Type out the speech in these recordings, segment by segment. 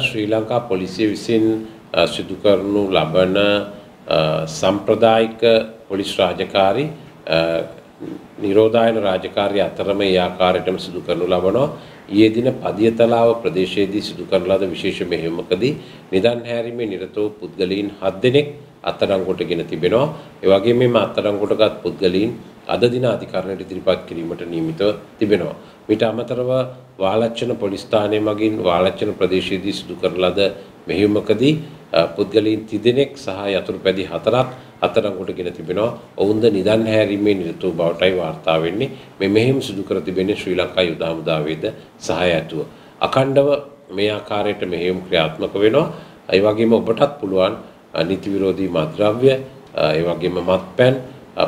ශ්‍රීලංකා පොලිසිය විසින් සිදු කරනු ලබන සම්ප්‍රදායික පොලිස් රාජකාරී නිරෝධායන රාජකාරී අතරම ඒ ආකාරයටම සිදු කරනු ලබනවා. ඊයේ දින පදියතලාව ප්‍රදේශයේදී සිදු කරන ලද විශේෂ මෙහෙයුමකදී නිදන් හැරීමේ නිරත වූ පුද්ගලයන් 7 දෙනෙක් අත්අඩංගුවටගෙන තිබෙනවා. ඒ වගේම මේ අත්අඩංගුවටගත් පුද්ගලයන් අද දින අධිකරණයට ඉදිරිපත් කිරීමට නියමිතව තිබෙනවා. ඊට අමතරව වාලච්චන පොලිස් ස්ථානයේ මගින් වාලච්චන ප්‍රදේශයේදී සිදු කරන ලද මෙහෙයුමකදී පුද්ගලයන් 30 දෙනෙක් සහ යතුරුපැදි 4ක් අත්අඩංගුවටගෙන තිබෙනවා. ඔවුන්ද නිදන් හැරීමේ නිරත වූ බවටයි වාර්තා වෙන්නේ. මේ මෙහෙයුම සිදු කර තිබෙන්නේ ශ්‍රී ලංකා යුද හමුදාවේද සහාය ඇතුව. අඛණ්ඩව මේ ආකාරයට මෙහෙයුම් ක්‍රියාත්මක වෙනවා. ඒ වගේම ඔබටත් පුළුවන් नीति विरोधी मद्रव्य एवं मत्पैन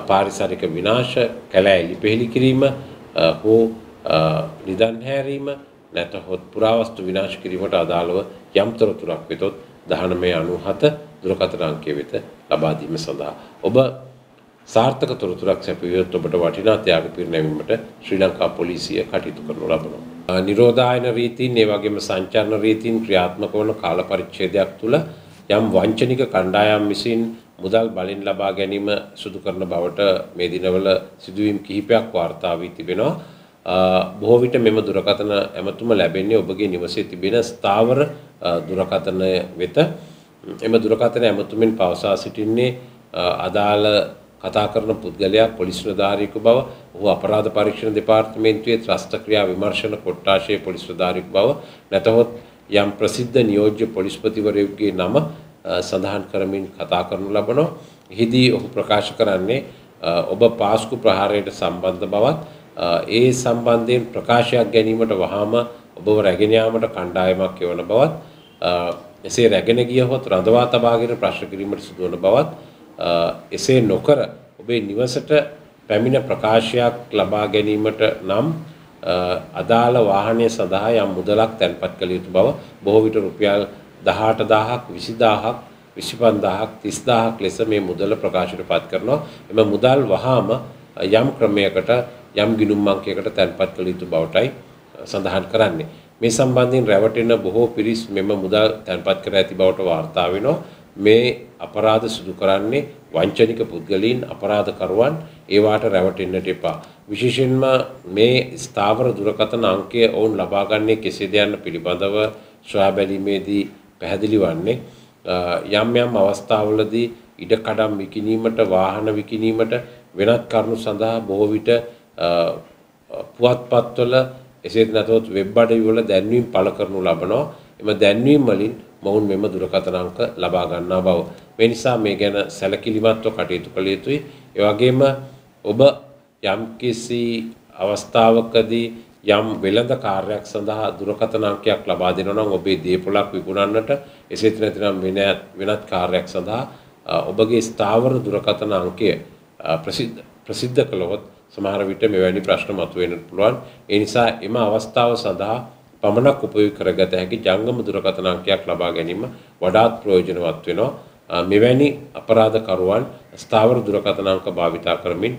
पारिसरिक विनाश कलैली पेहली क्रीम हो निधन हैरीम नैत होत पुरावस्तु विनाश क्रीमट अदालव यम तुरतुराक्वितोत दहन में अनुहत दुरकतरांकेवित अबादी में सदा ओब सार्थक तुरतुराक्ष तो बट वाटिना त्याग पीर्णविमट श्रीलंका पोलिसिय कटितु करनुला बनो निरोधायन रीतीन एवं संचालन रीतीन क्रियात्मक वन काल परिच्छेदයක් තුල යම් වංචනික කණ්ඩායම් විසින් මුදල් බලෙන් ලබා ගැනීම සිදු කරන බවට මේ දිනවල සිදුවීම් කිහිපයක් වාර්තා වී තිබෙනවා. බොහෝ විට මෙම දුරකථන ඇමතුම ලැබෙන්නේ ඔබගේ නිවසේ තිබෙන ස්ථාවර දුරකථනය වෙත. එම දුරකථන ඇමතුමින් පවසා සිටින්නේ අදාළ කතා කරන පුද්ගලයා පොලිස් නිලධාරියෙකු බව, ඔහු අපරාධ පරීක්ෂණ දෙපාර්තමේන්තුවේ ත්‍රස්ත ක්‍රියා විමර්ශන කොට්ඨාශයේ පොලිස් නිලධාරියෙකු බව නැතහොත් යම් ප්‍රසිද්ධ නියෝජ්‍ය පොලිස්පතිවරයෙකුගේ නම සඳහන් කරමින් කතා කරනු ලබනවා. එහිදී ඔහු ප්‍රකාශ කරන්නේ ඔබ පාස්කු ප්‍රහාරයට සම්බන්ධ බවත්, ඒ සම්බන්ධයෙන් ප්‍රකාශයක් ගැනීමට වහාම ඔබව රැගෙන යාමට කණ්ඩායමක් එවන බවත්, එසේ රැගෙන ගියහොත් රඳවා තබාගෙන ප්‍රශ්න කිරීමට සිදුවන බවත්, එසේ නොකර ඔබේ නිවසට පැමිණ ප්‍රකාශයක් ලබා ගැනීමට නම් අදාළ වාහනය සඳහා යම් මුදලක් තැන්පත් කළ යුතු බව, බොහෝ විට රුපියල් 18000ක් 20000ක් 25000ක් 30000ක් ලෙස මේ මුදල ප්‍රකාශයටපත් කරනවා. එම මුදල් වහාම යම් ක්‍රමයකට යම් ගිණුම් අංකයකට තැන්පත් කළ යුතු බවටයි සඳහන් කරන්නේ. මේ සම්බන්ධයෙන් රැවටෙන බොහෝ පිරිස් මෙම මුදල් තැන්පත් කර ඇති බවට වාර්තා වෙනවා. මේ අපරාධ සිදු කරන්නේ වංචනික පුද්ගලයන්, අපරාධකරුවන්. ඒවාට රැවටෙන්නට එපා. විශේෂයෙන්ම මේ ස්ථාවර දුරකථන අංකය ඔවුන් ලබා ගන්නේ කෙසේද යන්න පිළිබඳව සොයා බැලීමේදී පැහැදිලි වන්නේ යම් යම් අවස්ථාවලදී ඉඩකඩම් විකිණීමට, වාහන විකිණීමට, වෙනත් කරුණු සඳහා බොහෝ විට පුවත්පත්වල එසේත් නැතොත් වෙබ් අඩවිවල දැන්වීම් පළ කරනු ලබනවා. එම දැන්වීම් වලින් මොවුන් මෙම දුරකථන අංක ලබා ගන්නා බව. මේ නිසා මේ ගැන සැලකිලිමත්ව කටයුතු කළ යුතුයි. ඒ වගේම ඔබ යම්කිසි අවස්ථාවකදී යම් වෙළඳ කාර්යයක් සඳහා දුරකථන අංකයක් ලබා දෙනවා නම් ඔබේ දේපොළක් විකුණන්නට, එසේත් නැතිනම් වෙනත් කාර්යයක් සඳහා ඔබගේ ස්ථාවර දුරකථන අංකය ප්‍රසිද්ධ කළොත් සමහර විට මෙවැනි ප්‍රශ්න මතුවෙන්නත් පුළුවන්. ඒ නිසා එම අවස්ථාව සඳහා පමණක් උපයෝගී කරගත හැකි ජංගම දුරකථන අංකයක් ලබා ගැනීම වඩාත් ප්‍රයෝජනවත් වෙනවා. මෙවැනි අපරාධකරුවන් ස්ථාවර දුරකථන අංක භාවිත කරමින්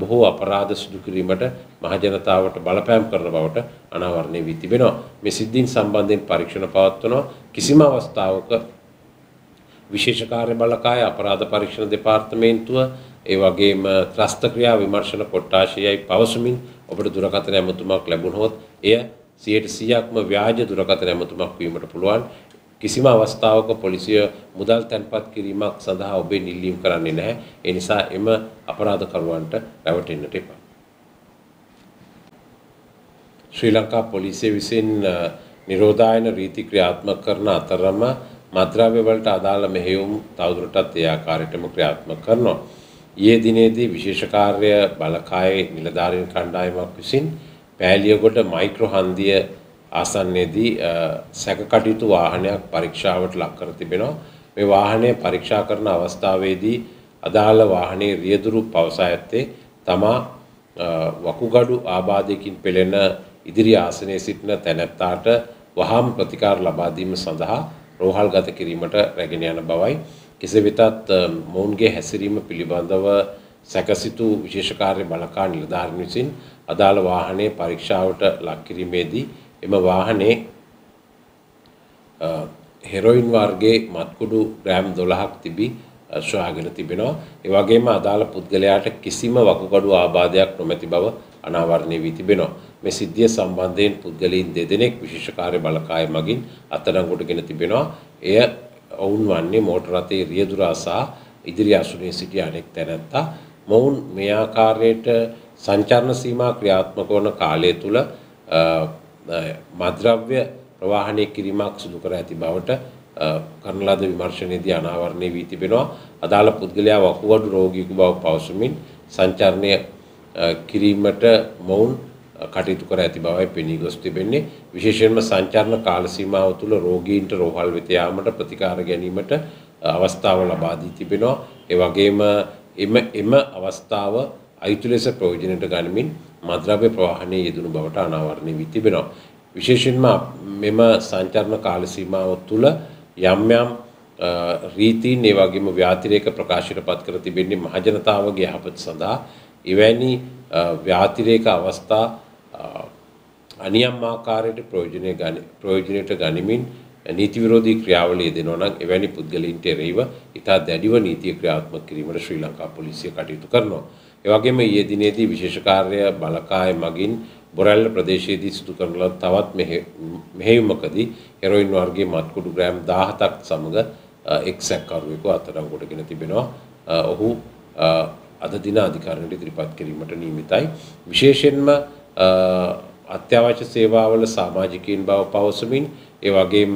බොහෝ අපරාධ සිදු කිරීමට මහජනතාවට බලපෑම් කරන බවට අනාවරණය වී තිබෙනවා. මේ සිද්ධීන් සම්බන්ධයෙන් පරීක්ෂණ පවත්වනවා. කිසිම අවස්ථාවක විශේෂ කාර්ය බළකාය, අපරාධ පරීක්ෂණ දෙපාර්තමේන්තුව, ඒ වගේම ත්‍රස්ත ක්‍රියා විමර්ශන කොට්ඨාශයයි පවසමින් ඔබට දුරකථන ඇමතුමක් ලැබුණොත් එය 100%ක්ම ව්‍යාජ දුරකථන ඇමතුමක් වීමට පුළුවන්. කිසිම අවස්ථාවක පොලිසිය මුදල් තැන්පත් කිරීමක් සඳහා ඔබේ නිල්ලීම් කරන්නේ නැහැ. ඒ නිසා එම අපරාධකරුවන්ට රැවටෙන්නට එපා. ශ්‍රී ලංකා පොලිසිය විසින් නිරෝධායන රීති ක්‍රියාත්මක කරන අතරම මත්ද්‍රව්‍ය වලට අදාළ මෙහෙයුම් තවදුරටත් ඒ ආකාරයටම ක්‍රියාත්මක කරනවා. ඊයේ දිනේදී විශේෂ කාර්ය බලකායේ නිලධාරීන් කණ්ඩායමක් විසින් පැලියගොඩ මයික්‍රෝ හන්දිය ආසන්නයේදී සැකකටයුතු වාහනයක් පරීක්ෂාවට ලක් කර තිබෙනවා. මේ වාහනය පරීක්ෂා කරන අවස්ථාවේදී අදාළ වාහනයේ රියදුරු පවසා ඇත්තේ තමා වකුගඩු ආබාධයකින් පෙළෙන ඉදිරි ආසනයේ සිටින තැනැත්තාට වහාම ප්‍රතිකාර ලබා දීම සඳහා රෝහල්ගත කිරීමට රැගෙන යන බවයි. කෙසේ වෙතත් මොවුන්ගේ හැසිරීම පිළිබඳව සැකසිතු විශේෂ කාර්ය බලකා නිලධාරීන් විසින් අදාළ වාහනයේ පරීක්ෂාවට ලක් කිරීමේදී එම වාහනේ හෙරොයින් වර්ගයේ මත්කුඩු ග්‍රෑම් 12ක් තිබී සොයාගෙන තිබෙනවා. ඒ වගේම අදාළ පුද්ගලයාට කිසිම වකුගඩු ආබාධයක් නොමැති බව අනාවරණය වී තිබෙනවා. මේ සිද්ධිය සම්බන්ධයෙන් පුද්ගලයන් දෙදෙනෙක් විශේෂ කාර්ය බළකාය මගින් අත්අඩංගුවටගෙන තිබෙනවා. එය ඔවුන් වන්නේ මෝටර රථයේ රියදුරා සහ ඉදිරි අසුනේ සිටි අනෙක් තැනැත්තා. මොවුන් මේ ආකාරයට සංචාරණ සීමා ක්‍රියාත්මක වන කාලය තුල මද්‍රව්‍ය ප්‍රවාහණය කිරීමක් සිදු කර ඇති බවට කරන ලද විමර්ශනයේදී අනාවරණය වී තිබෙනවා. අදාළ පුද්ගලයා වකුගඩු රෝගීකු බව පවසමින් සංචාරණය කිරීමට මොවුන් කටයුතු කර ඇති බවයි පෙනී ගොස් තිබෙන්නේ. විශේෂයෙන්ම සංචාරණ කාල සීමාව තුළ රෝගීන්ට රෝහල් වෙත යාමට ප්‍රතිකාර ගැනීමට අවස්ථාව ලබා දී තිබෙනවා. ඒ වගේම එම අවස්ථාව අයුතු ලෙස ප්‍රයෝජනයට ගනිමින් මද්‍රව්‍ය ප්‍රවාහනයේ යෙදුණු බවට අනාවරණය වී තිබෙනවා. විශේෂයෙන්ම මෙම සංචාරණ කාල සීමාව තුළ යම් යම් රීතීන් ඒ වගේම ව්‍යාතිරේක ප්‍රකාශයටපත් කර තිබෙන්නේ මහජනතාවගේ යහපත සඳහා. එවැනි ව්‍යාතිරේක අවස්ථා අනියම් ආකාරයට ප්‍රයෝජනයට ගනිමින් නීති විරෝධී ක්‍රියාවලිය දෙනවා නම් එවැනි පුද්ගලයන්ට එරෙහිව ඉතා දැඩිව නීතිය ක්‍රියාත්මක කිරීමට ශ්‍රී ලංකා පොලිසිය කටයුතු කරනවා. ඒ වගේම ඊයේ දිනේදී විශේෂ කාර්ය බළකාය මගින් බොරැල්ල ප්‍රදේශයේදී සිදු කරන ලද තවත් මෙහෙයුමකදී හෙරොයින් වර්ගයේ මත්කුඩු ග්‍රෑම් 17ක් සමග එක් සැකකරුවෙකු අත්අඩංගුවටගෙන තිබෙනවා. ඔහු අද දින අධිකරණයට ඉදිරිපත් කිරීමට නියමිතයි. විශේෂයෙන්ම අත්‍යවශ්‍ය සේවාවල සමාජිකයින් බව පවසමින් ඒ වගේම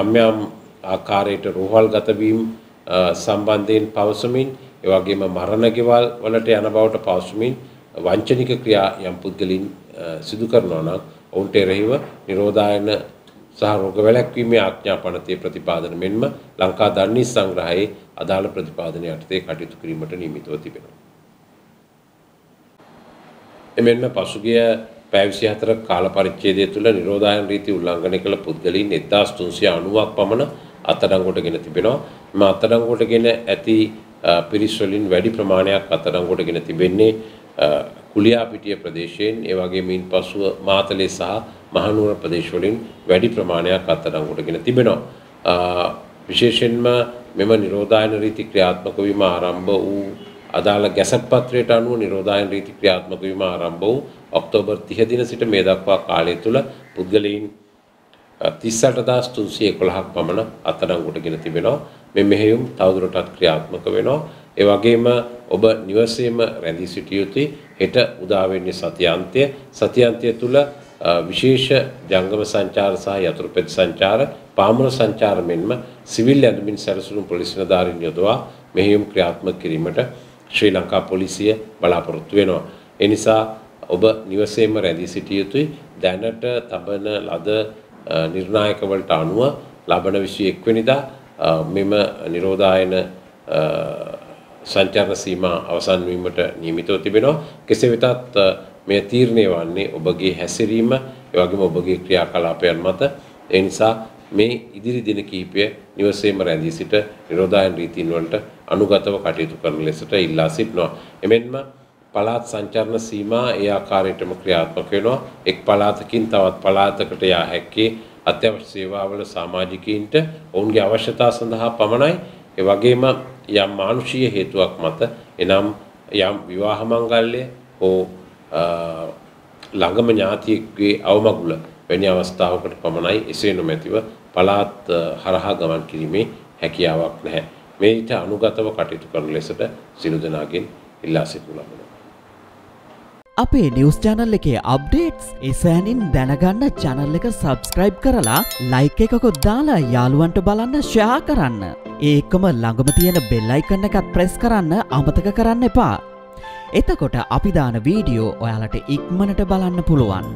යම් යම් ආකාරයට රෝහල්ගත වීම සම්බන්ධයෙන් පවසමින් ඒ වගේම මරණ ගෙවල් වලට යන බවට පවසමින් වංචනික ක්‍රියා යම් පුද්ගලින් සිදු කරනවා නම් ඔවුන්ට එරෙහිව නිරෝධායන සහ රෝග වැළැක්වීමේ ආඥා පනතේ ප්‍රතිපාදන මෙන්ම ලංකා දන්නේ සංග්‍රහයේ අදාළ ප්‍රතිපාදන යටතේ කටයුතු කිරීමට නියමිතව තිබෙනවා. එමෙන්න පසුගිය පැය 24 කාල පරිච්ඡේදය තුළ නිරෝධායන රීති උල්ලංඝනය කළ පුද්ගලයන් 1390ක් පමණ අත්අඩංගුවටගෙන තිබෙනවා. මේ අත්අඩංගුවටගෙන ඇති පිරිස් වලින් වැඩි ප්‍රමාණයක් අත්අඩංගුවටගෙන තිබෙන්නේ කුලියාපිටිය ප්‍රදේශයෙන් ඒ වගේම ඉන්පසුව මාතලේ සහ මහනුවර ප්‍රදේශ වලින් වැඩි ප්‍රමාණයක් අත්අඩංගුවටගෙන තිබෙනවා. විශේෂයෙන්ම මෙම නිරෝධායන රීති ක්‍රියාත්මක වීම ආරම්භ වූ අදාළ ගැසට් පත්‍රයට අනුව නිරෝධායන රීති ක්‍රියාත්මක වීම ආරම්භ වූ ඔක්තෝබර් 30 දින සිට මේ දක්වා කාලය තුල පුද්ගලයන් 38311ක් පමණ අත්අඩංගුවටගෙන තිබෙනවා. මේ මෙහෙයුම් තවදුරටත් ක්‍රියාත්මක වෙනවා. ඒ වගේම ඔබ නිවසේම රැඳී සිටිය යුතුයි. හෙට උදා වෙන්නේ සතිය අන්තය තුල විශේෂ ජංගම සංචාර සහ යතුරුපෙත් සංචාර පාමුල සංචාර මෙන්ම සිවිල් ඇඳුමින් සැරසුණු පොලිස් නිලධාරීන් යොදවා මෙහෙයුම් ක්‍රියාත්මක කිරීමට ශ්‍රී ලංකා පොලිසිය බලාපොරොත්තු වෙනවා. ඒ නිසා ඔබ නිවසේම රැඳී සිටිය යුතුයි. දැනට තබන ලද නිර්ණායක වලට අනුව ලබන 21 වෙනිදා මෙම නිරෝධායන සංචාරණ සීමා අවසන් වීමට නියමිතව තිබෙනවා. කෙසේ වෙතත් මේ තීරණය වන්නේ ඔබගේ හැසිරීම ඒ වගේම ඔබගේ ක්‍රියාකලාපයන් මත. ඒ නිසා මේ ඉදිරි දින කිහිපය නිවසේම රැඳී සිට නිරෝධායන රීතීන් වලට අනුගතව කටයුතු කරන ලෙසට ඉල්ලා සිටිනවා. එමෙන්ම පළාත් සංචාරණ සීමා ඒ ආකාරයටම ක්‍රියාත්මක වෙනවා. එක් පළාතකින් තවත් පළාතකට යා හැක්කේ අත්‍යවශ්‍ය සේවාවල සමාජිකයින්ට ඔවුන්ගේ අවශ්‍යතා සඳහා පමණයි. ඒ වගේම යම් මානුෂීය හේතුවක් මත එනම් යම් විවාහ මංගල්‍ය හෝ ළඟම ඥාතියෙකුගේ අවමගුල වැනි අවස්ථාවකට පමණයි එසේ නොමැතිව පළාත් හරහා ගමන් කිරීමේ හැකියාවක් නැහැ. මේට අනුගතව කටයුතු කරන ලෙසට සියලු දෙනාගෙන් ඉල්ලා සිටිනවා. අපේ නිවුස් channel එකේ අප්ඩේට්ස් ඉසෑනින් දැනගන්න channel එක subscribe කරලා like එකකුත් දාලා යාළුවන්ට බලන්න share කරන්න. ඒකම ළඟම තියෙන bell icon එකත් press කරන්න අමතක කරන්න එපා. එතකොට අපි දාන වීඩියෝ ඔයාලට ඉක්මනට බලන්න පුළුවන්.